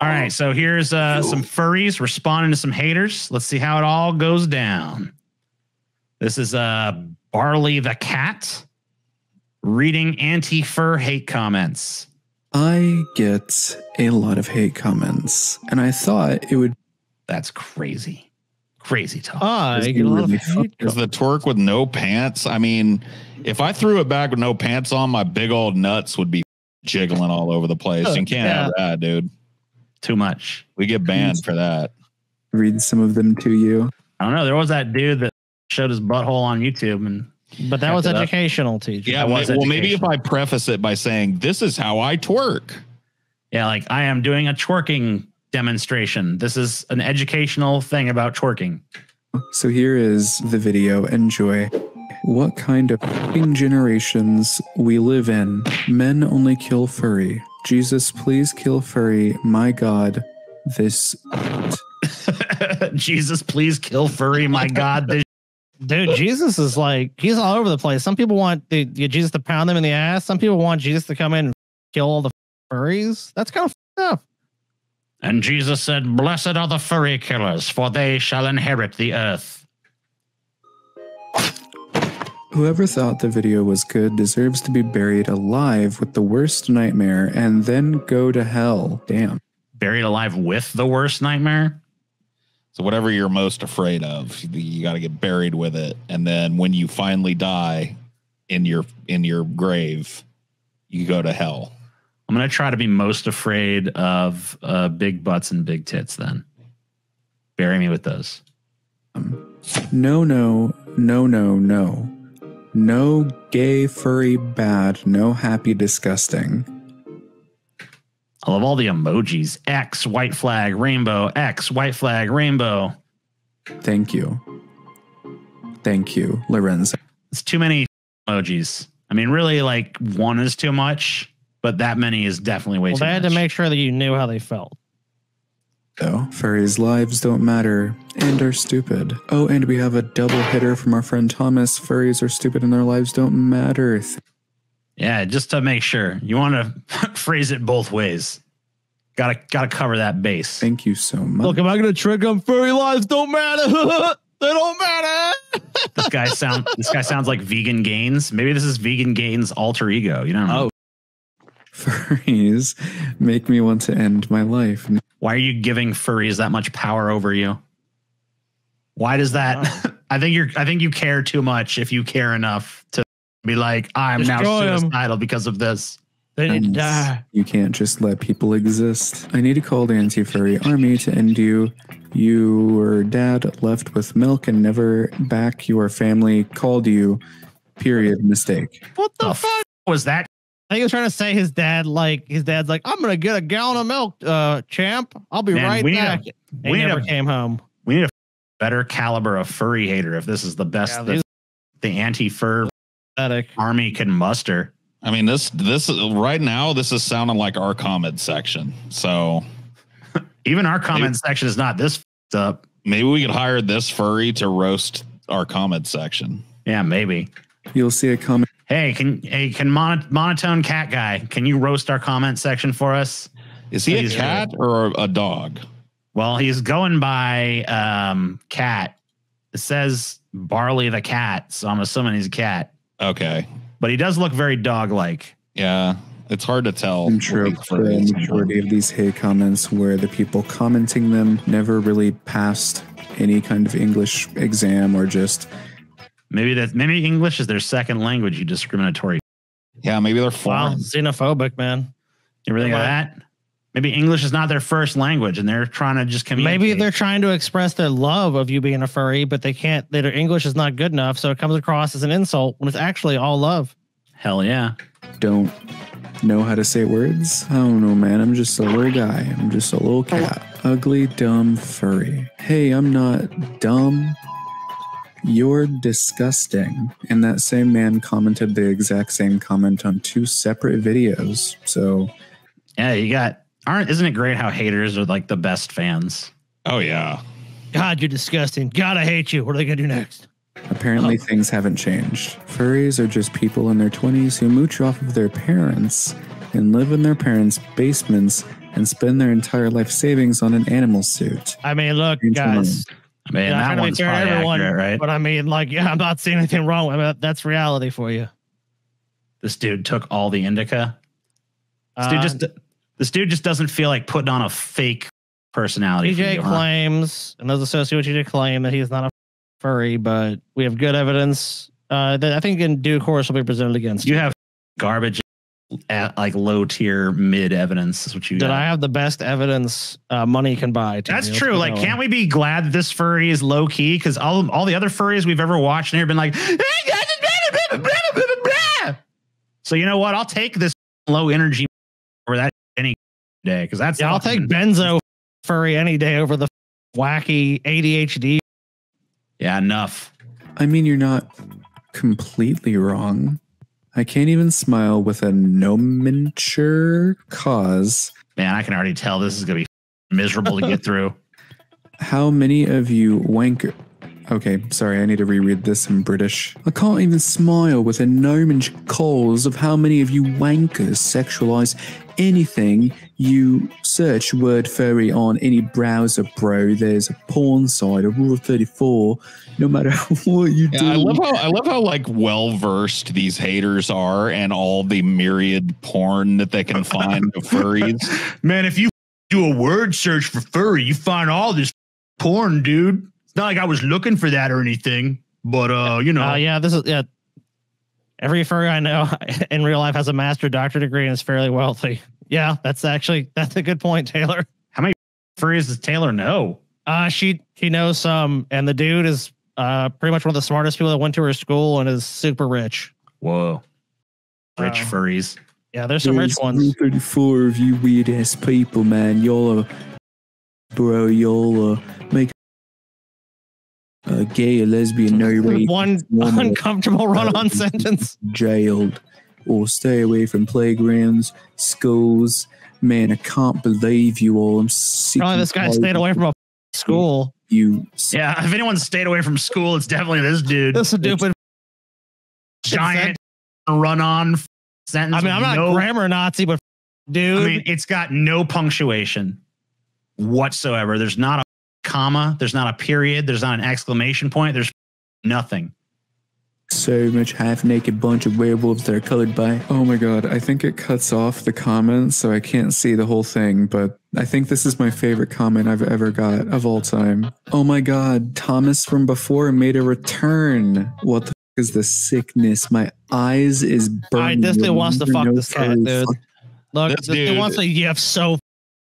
All right, so here's some furries responding to some haters. Let's see how it all goes down. This is Barley the Cat reading anti-fur hate comments. I get a lot of hate comments, and I thought it would... That's crazy. Crazy talk. I get a lot of hate. Is the twerk with no pants? I mean, if I threw it back with no pants on, my big old nuts would be jiggling all over the place. Oh, you can't have that, dude. Too much. We get banned for that. Read some of them to you. I don't know. There was that dude that showed his butthole on YouTube, and... But that was educational, TJ. Yeah, well, maybe if I preface it by saying, this is how I twerk. Yeah, like, I am doing a twerking demonstration. This is an educational thing about twerking. So here is the video. Enjoy. What kind of fucking generations we live in. Men only kill furry. Jesus, please kill furry. My God, this... Jesus, please kill furry. My God, this... Dude, Jesus is like, he's all over the place. Some people want Jesus to pound them in the ass. Some people want Jesus to come in and kill all the furries. That's kind of stuff. And Jesus said, blessed are the furry killers, for they shall inherit the earth. Whoever thought the video was good deserves to be buried alive with the worst nightmare and then go to hell. Damn. Buried alive with the worst nightmare? So whatever you're most afraid of, you got to get buried with it, and then when you finally die in your grave, you go to hell. I'm gonna try to be most afraid of big butts and big tits. Then bury me with those. No, no, no, no, no, no gay, furry, bad, no happy, disgusting. I love all the emojis. X, white flag, rainbow. X, white flag, rainbow. Thank you. Thank you, Lorenzo. It's too many emojis. I mean, really, like, one is too much, but that many is definitely way too much. Well, they had to make sure that you knew how they felt. Oh, furries' lives don't matter and are stupid. Oh, and we have a double hitter from our friend Thomas. Furries are stupid and their lives don't matter. Yeah, just to make sure. You want to phrase it both ways. Gotta cover that base. Thank you so much. Look, am I gonna trick them? Furry lives don't matter. They don't matter. This guy sounds like Vegan Gains. Maybe this is Vegan Gains' alter ego. You don't know. Oh. Furries make me want to end my life. Why are you giving furries that much power over you? Why does that? Wow. I think you care too much. If you care enough to be like, I'm now suicidal because of this. They need to die. You can't just let people exist. I need to call the anti-furry army to end you. Your dad left with milk and never back. Your family called you. Period. Mistake. What the fuck was that? I think he was trying to say his dad's like, I'm gonna get a gallon of milk, champ. I'll be right back. He never came home. We need a better caliber of furry hater if this is the best the anti-fur army can muster. I mean, this right now, this is sounding like our comment section. So even our comment section is not this up. Maybe we could hire this furry to roast our comment section. Yeah, maybe. You'll see a comment. Hey, can monotone cat guy, can you roast our comment section for us? Is he a cat or a dog? Well, he's going by cat. It says Barley the Cat, so I'm assuming he's a cat. Okay. But he does look very dog-like. Yeah, it's hard to tell. I'm sure the majority of these hate comments where the people commenting them never really passed any kind of English exam, or just... Maybe English is their second language, you discriminatory. Yeah, maybe they're foreign. Wow, xenophobic, man. You really got that? Maybe English is not their first language, and they're trying to just communicate. Maybe they're trying to express their love of you being a furry, but they can't. Their English is not good enough, so it comes across as an insult when it's actually all love. Hell yeah. Don't know how to say words? I don't know, man. I'm just a little guy. I'm just a little cat. Ugly, dumb, furry. Hey, I'm not dumb. You're disgusting. And that same man commented the exact same comment on two separate videos. So... Yeah, you got... Isn't it great how haters are like the best fans? Oh, yeah. God, you're disgusting. God, I hate you. What are they going to do next? Apparently things haven't changed. Furries are just people in their 20s who mooch off of their parents and live in their parents' basements and spend their entire life savings on an animal suit. I mean, look, guys. I mean, that one's probably accurate, right? But I mean, like, yeah, I'm not seeing anything wrong with it. That's reality for you. This dude took all the indica. This dude just doesn't feel like putting on a fake personality. TJ claims, and those associated with TJ claim that he's not a furry, but we have good evidence that I think in due course will be presented against you. You have garbage at like low tier mid evidence is what you got. I have the best evidence money can buy. That's true. Like, can't we be glad that this furry is low key? Because all the other furries we've ever watched and here have been like, so you know what? I'll take this low energy over that any day, because that's I'll take benzo furry any day over the wacky ADHD. Yeah, enough. I mean, you're not completely wrong. I can't even smile with a nomenclature cause. Man, I can already tell this is going to be miserable to get through. How many of you wanker... Okay, sorry, I need to reread this in British. I can't even smile with a nomenclature cause of how many of you wankers sexualize anything you search word furry on any browser, bro. There's a porn site, a rule of 34, no matter what you do. I love how like well-versed these haters are and all the myriad porn that they can find of furries. Man, if you do a word search for furry, you find all this porn, dude. It's not like I was looking for that or anything, but you know. Yeah, this is every furry I know in real life has a master doctor degree and is fairly wealthy. Yeah, that's a good point, Taylor. How many furries does Taylor know? She knows some, and the dude is pretty much one of the smartest people that went to her school and is super rich. Whoa, rich furries. Yeah, there's some rich ones. 34 of you weird ass people, man. Y'all are, bro. Y'all are making. Gay or lesbian, no rape. One uncomfortable run-on sentence. Jailed or stay away from playgrounds, schools. Man, I can't believe you all. I'm sick. Probably this guy stayed away from a school. Yeah, if anyone stayed away from school, it's definitely this dude. This stupid giant run-on sentence. I mean, I'm not grammar Nazi, but dude. I mean, it's got no punctuation whatsoever. There's not a comma, there's not a period, there's not an exclamation point, there's nothing. So much half-naked bunch of werewolves that are colored by... Oh my god, I think it cuts off the comments, so I can't see the whole thing, but I think this is my favorite comment I've ever got of all time. Oh my god, Thomas from before made a return. What the f*** is the sickness? My eyes is burning. This dude wants to fuck this cat, dude. Look, this dude wants to yiff so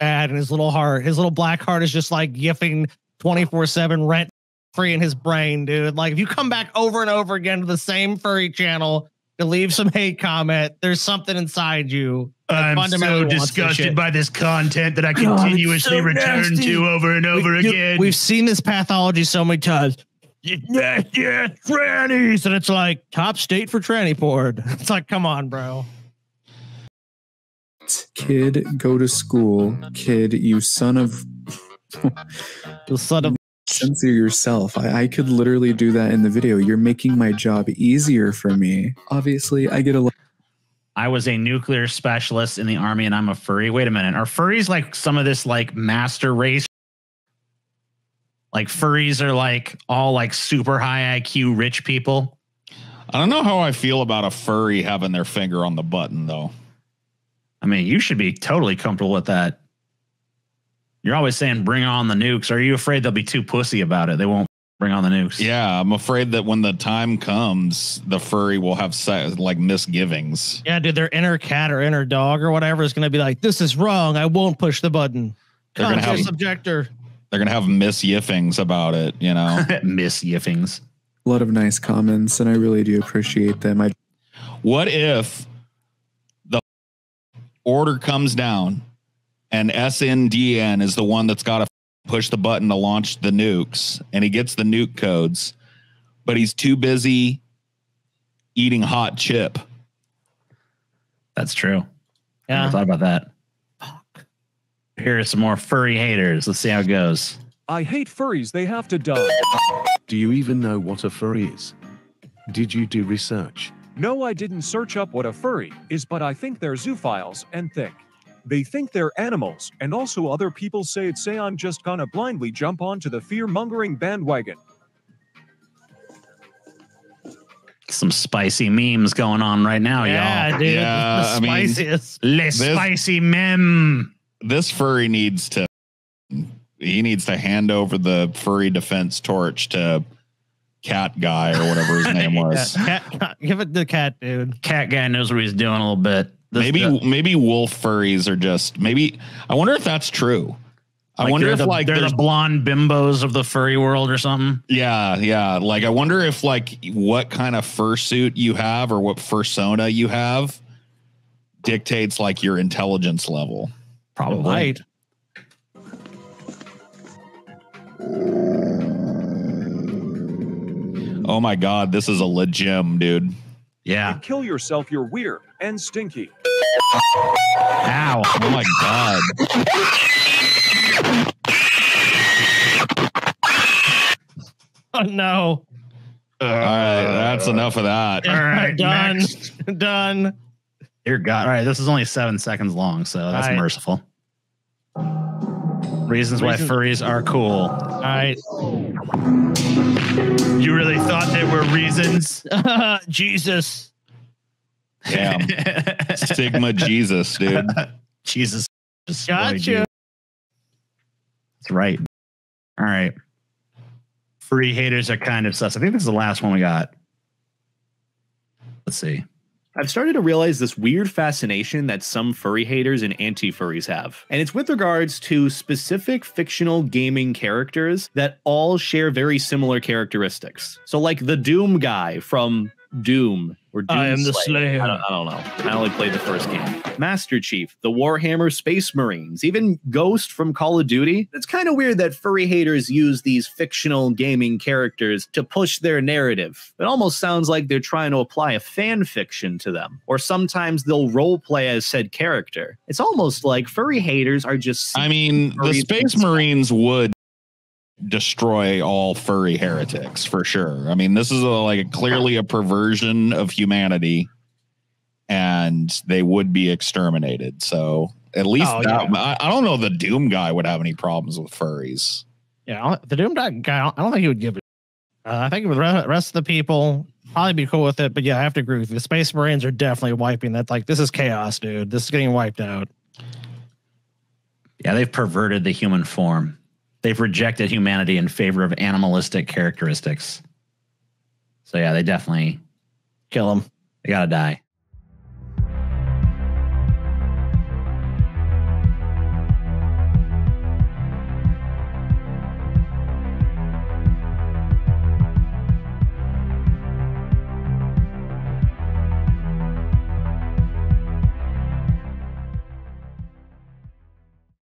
bad in his little heart. His little black heart is just like yiffing 24/7 rent free in his brain, dude. Like, if you come back over and over again to the same furry channel to leave some hate comment, there's something inside you. I'm so disgusted by this content that I continuously return to over and over again. We've seen this pathology so many times. Yeah, trannies. And it's like top state for tranny porn. It's like, come on, bro. Kid, go to school. Kid, you son of... you son of... Censor yourself. I could literally do that in the video. You're making my job easier for me. Obviously, I get a... I was a nuclear specialist in the army and I'm a furry. Wait a minute. Are furries like some of this like master race? Like furries are like all like super high IQ rich people? I don't know how I feel about a furry having their finger on the button though. I mean, you should be totally comfortable with that. You're always saying, bring on the nukes. Are you afraid they'll be too pussy about it? They won't bring on the nukes. Yeah, I'm afraid that when the time comes, the furry will have like misgivings. Yeah, dude, their inner cat or inner dog or whatever is going to be like, this is wrong. I won't push the button. They're going to have mis-yiffings about it, you know? Mis-yiffings. A lot of nice comments, and I really do appreciate them. What if... order comes down and SNDN is the one that's got to push the button to launch the nukes, and he gets the nuke codes, but he's too busy eating hot chip. That's true. Yeah. I thought about that. Fuck. Here are some more furry haters. Let's see how it goes. I hate furries. They have to die. Do you even know what a furry is? Did you do research? No, I didn't search up what a furry is, but I think they're zoophiles and thick. They think they're animals, and also other people say I'm just gonna blindly jump onto the fear-mongering bandwagon. Some spicy memes going on right now, y'all. Yeah, dude. Yeah, the spiciest. Spicy meme. This furry needs to... He needs to hand over the furry defense torch to Cat Guy or whatever his name was. Give it to Cat Dude. Cat Guy knows what he's doing a little bit. Maybe wolf furries are just... Maybe... I wonder if that's true. I wonder if like they're the blonde bimbos of the furry world or something. Yeah, yeah. Like I wonder if like what kind of fursuit you have or what fursona you have dictates like your intelligence level. Probably. Right. Oh my god, this is a legit, dude. Yeah. You kill yourself, you're weird and stinky. Ow. Oh my god. Oh no! All right, that's enough of that. All right, done, done. Dear God! All right, this is only 7 seconds long, so that's merciful. Reasons why furries are cool. All right. You really thought there were reasons? Jesus. Damn. Stigma, Jesus, dude. Jesus. Got you. That's right. All right. Free haters are kind of sus. I think this is the last one we got. Let's see. I've started to realize this weird fascination that some furry haters and anti-furries have. And it's with regards to specific fictional gaming characters that all share very similar characteristics. So like the Doom guy from Doom. Or Doom Slayer. I don't know. I only played the first game. Master Chief, the Warhammer Space Marines, even Ghost from Call of Duty. It's kind of weird that furry haters use these fictional gaming characters to push their narrative. It almost sounds like they're trying to apply a fan fiction to them. Or sometimes they'll roleplay as said character. It's almost like furry haters are just... I mean, the Space Marines would destroy all furry heretics for sure. I mean, this is clearly a perversion of humanity, and they would be exterminated. So at least I don't know, the Doom guy would have any problems with furries. Yeah, the Doom guy, I don't think he would give it. I think with the rest of the people, probably be cool with it. But yeah, I have to agree with you. The Space Marines are definitely wiping that. Like, this is chaos, dude. This is getting wiped out. Yeah, they've perverted the human form. They've rejected humanity in favor of animalistic characteristics. So yeah, they definitely kill them. They gotta die.